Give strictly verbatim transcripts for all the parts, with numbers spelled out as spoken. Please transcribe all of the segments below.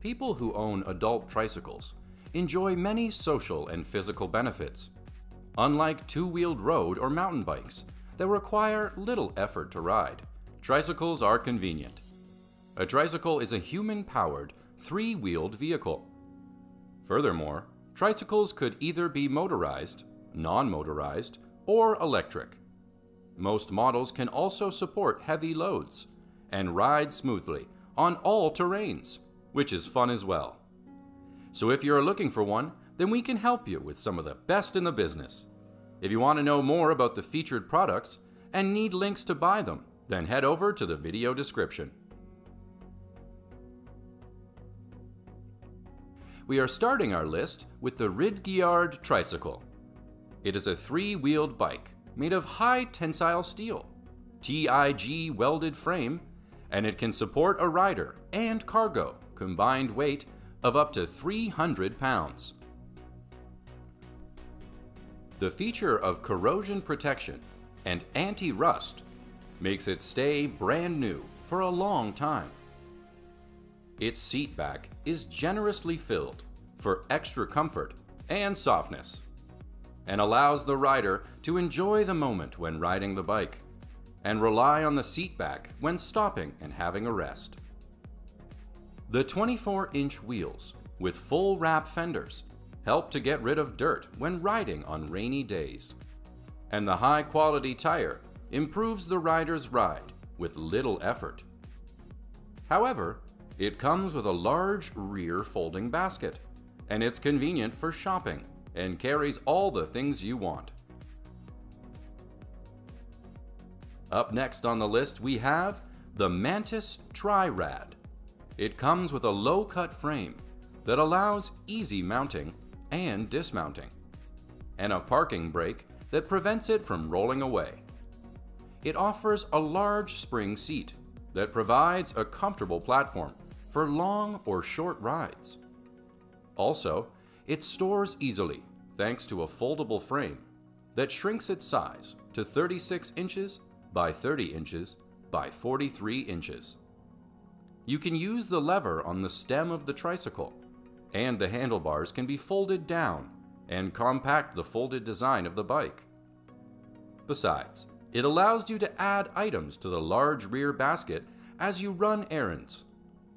People who own adult tricycles enjoy many social and physical benefits. Unlike two-wheeled road or mountain bikes that require little effort to ride, tricycles are convenient. A tricycle is a human-powered, three-wheeled vehicle. Furthermore, tricycles could either be motorized, non-motorized, or electric. Most models can also support heavy loads and ride smoothly on all terrains, which is fun as well. So if you're looking for one, then we can help you with some of the best in the business. If you want to know more about the featured products and need links to buy them, then head over to the video description. We are starting our list with the Ridgeyard Tricycle. It is a three-wheeled bike made of high tensile steel, T I G welded frame, and it can support a rider and cargo combined weight of up to three hundred pounds. The feature of corrosion protection and anti-rust makes it stay brand new for a long time. Its seat back is generously filled for extra comfort and softness, and allows the rider to enjoy the moment when riding the bike and rely on the seat back when stopping and having a rest. The twenty-four inch wheels with full wrap fenders help to get rid of dirt when riding on rainy days, and the high quality tire improves the rider's ride with little effort. However, it comes with a large rear folding basket, and it's convenient for shopping and carries all the things you want. Up next on the list we have the Mantis Tri-Rad. It comes with a low-cut frame that allows easy mounting and dismounting, and a parking brake that prevents it from rolling away. It offers a large spring seat that provides a comfortable platform for long or short rides. Also, it stores easily thanks to a foldable frame that shrinks its size to thirty-six inches by thirty inches by forty-three inches. You can use the lever on the stem of the tricycle, and the handlebars can be folded down and compact the folded design of the bike. Besides, it allows you to add items to the large rear basket as you run errands,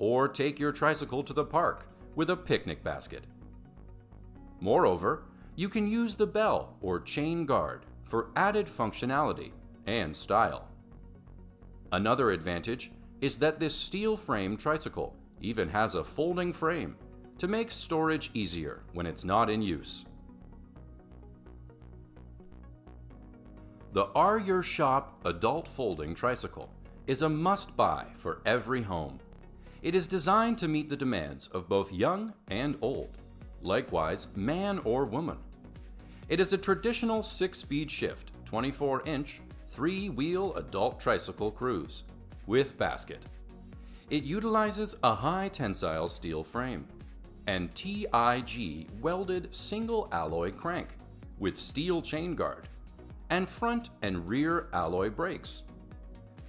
or take your tricycle to the park with a picnic basket. Moreover, you can use the bell or chain guard for added functionality and style. Another advantage is that this steel frame tricycle even has a folding frame to make storage easier when it's not in use. The Areyourshop Adult Folding Tricycle is a must-buy for every home. It is designed to meet the demands of both young and old, likewise man or woman. It is a traditional six-speed shift, twenty-four inch, three-wheel adult tricycle cruise with basket. It utilizes a high tensile steel frame and T I G welded single alloy crank with steel chain guard and front and rear alloy brakes.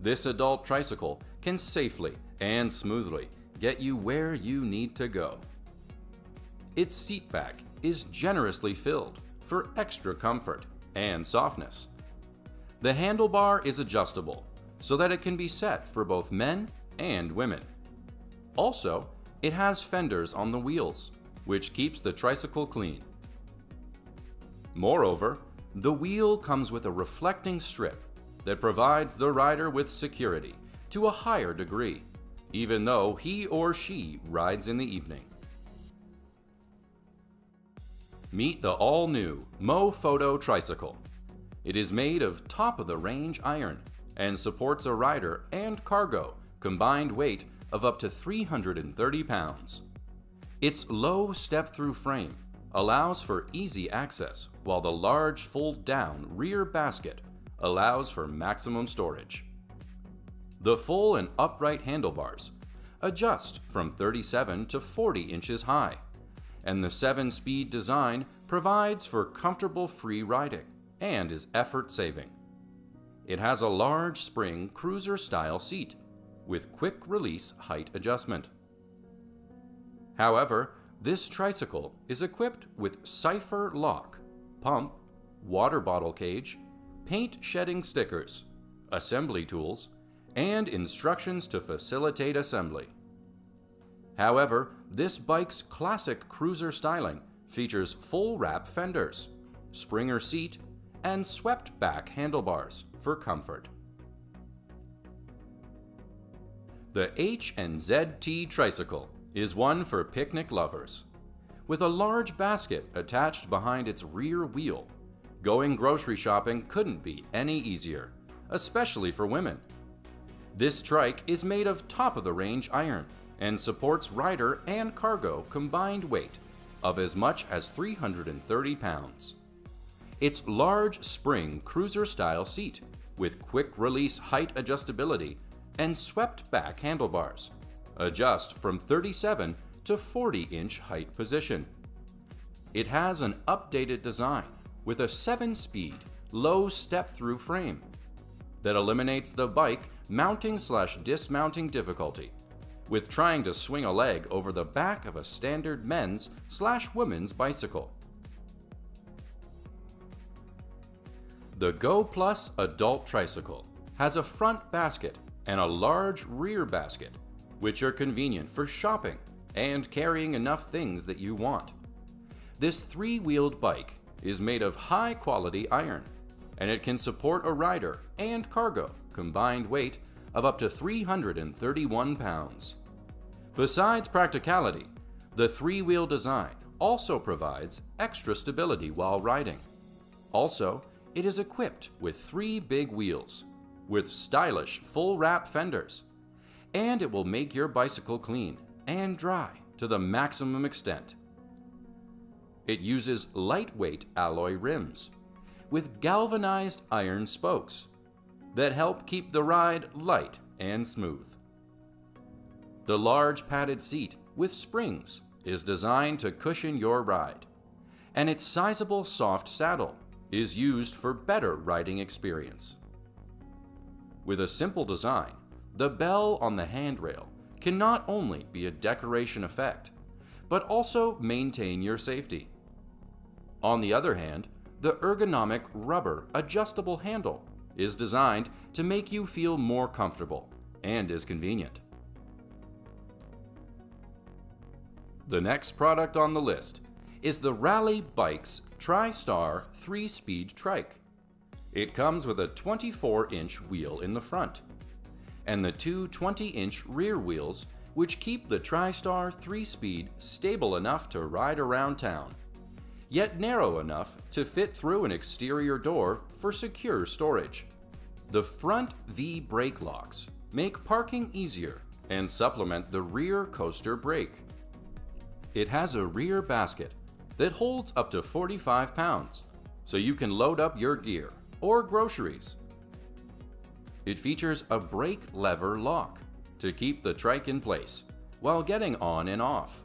This adult tricycle can safely and smoothly get you where you need to go. Its seat back is generously filled for extra comfort and softness. The handlebar is adjustable so that it can be set for both men and women. Also, it has fenders on the wheels, which keeps the tricycle clean. Moreover, the wheel comes with a reflecting strip that provides the rider with security to a higher degree, even though he or she rides in the evening. Meet the all-new MOPHOTO Tricycle. It is made of top-of-the-range iron and supports a rider and cargo combined weight of up to three hundred thirty pounds. Its low step-through frame allows for easy access, while the large fold-down rear basket allows for maximum storage. The full and upright handlebars adjust from thirty-seven to forty inches high, and the seven-speed design provides for comfortable free riding and is effort-saving. It has a large spring cruiser-style seat with quick-release height adjustment. However, this tricycle is equipped with cipher lock, pump, water bottle cage, paint shedding stickers, assembly tools, and instructions to facilitate assembly. However, this bike's classic cruiser styling features full wrap fenders, Springer seat, and swept back handlebars for comfort. The H and Z T Tricycle is one for picnic lovers. With a large basket attached behind its rear wheel, going grocery shopping couldn't be any easier, especially for women. This trike is made of top-of-the-range iron and supports rider and cargo combined weight of as much as three hundred thirty pounds. Its large spring cruiser-style seat with quick-release height adjustability and swept back handlebars adjust from thirty-seven to forty inch height position. It has an updated design with a seven speed low step-through frame that eliminates the bike mounting slash dismounting difficulty with trying to swing a leg over the back of a standard men's slash women's bicycle. The Go Plus Adult Tricycle has a front basket and a large rear basket, which are convenient for shopping and carrying enough things that you want. This three-wheeled bike is made of high-quality iron, and it can support a rider and cargo combined weight of up to three hundred thirty-one pounds. Besides practicality, the three-wheel design also provides extra stability while riding. Also, it is equipped with three big wheels, with stylish full-wrap fenders, and it will make your bicycle clean and dry to the maximum extent. It uses lightweight alloy rims with galvanized iron spokes that help keep the ride light and smooth. The large padded seat with springs is designed to cushion your ride, and its sizable soft saddle is used for better riding experience. With a simple design, the bell on the handrail can not only be a decoration effect, but also maintain your safety. On the other hand, the ergonomic rubber adjustable handle is designed to make you feel more comfortable and is convenient. The next product on the list is the Rally Bikes TriStar three speed Trike. It comes with a twenty-four inch wheel in the front and the two twenty inch rear wheels, which keep the TriStar three speed stable enough to ride around town, yet narrow enough to fit through an exterior door for secure storage. The front V brake locks make parking easier and supplement the rear coaster brake. It has a rear basket that holds up to forty-five pounds, so you can load up your gear or groceries. It features a brake lever lock to keep the trike in place while getting on and off.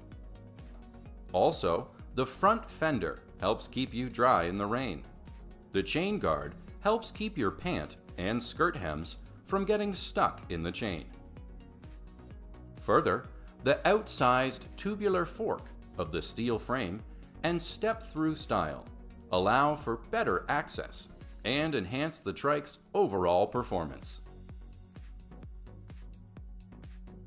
Also, the front fender helps keep you dry in the rain. The chain guard helps keep your pant and skirt hems from getting stuck in the chain. Further, the outsized tubular fork of the steel frame and step-through style allow for better access and enhance the trike's overall performance.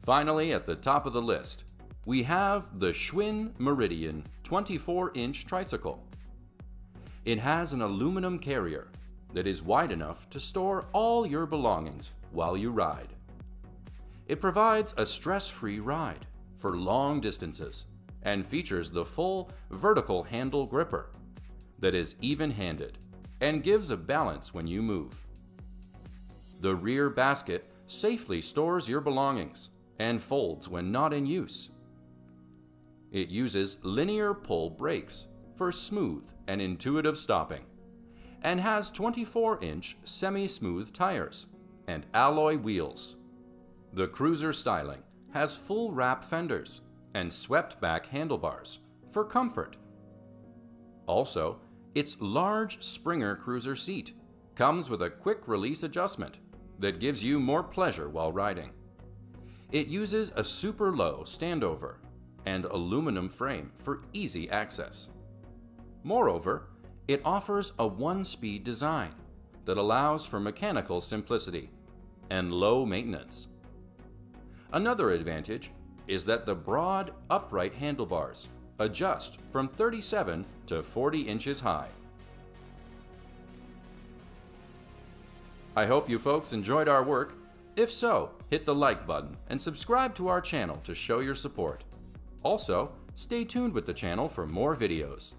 Finally, at the top of the list, we have the Schwinn Meridian twenty-four inch tricycle. It has an aluminum carrier that is wide enough to store all your belongings while you ride. It provides a stress-free ride for long distances and features the full vertical handle gripper that is even-handed and gives a balance when you move. The rear basket safely stores your belongings and folds when not in use. It uses linear pull brakes for smooth and intuitive stopping and has twenty-four inch semi-smooth tires and alloy wheels. The cruiser styling has full wrap fenders and swept back handlebars for comfort. Also, its large Springer cruiser seat comes with a quick release adjustment that gives you more pleasure while riding. It uses a super low standover and aluminum frame for easy access. Moreover, it offers a one-speed design that allows for mechanical simplicity and low maintenance. Another advantage is that the broad, upright handlebars adjust from thirty-seven to forty inches high. I hope you folks enjoyed our work. If so, hit the like button and subscribe to our channel to show your support. Also, stay tuned with the channel for more videos.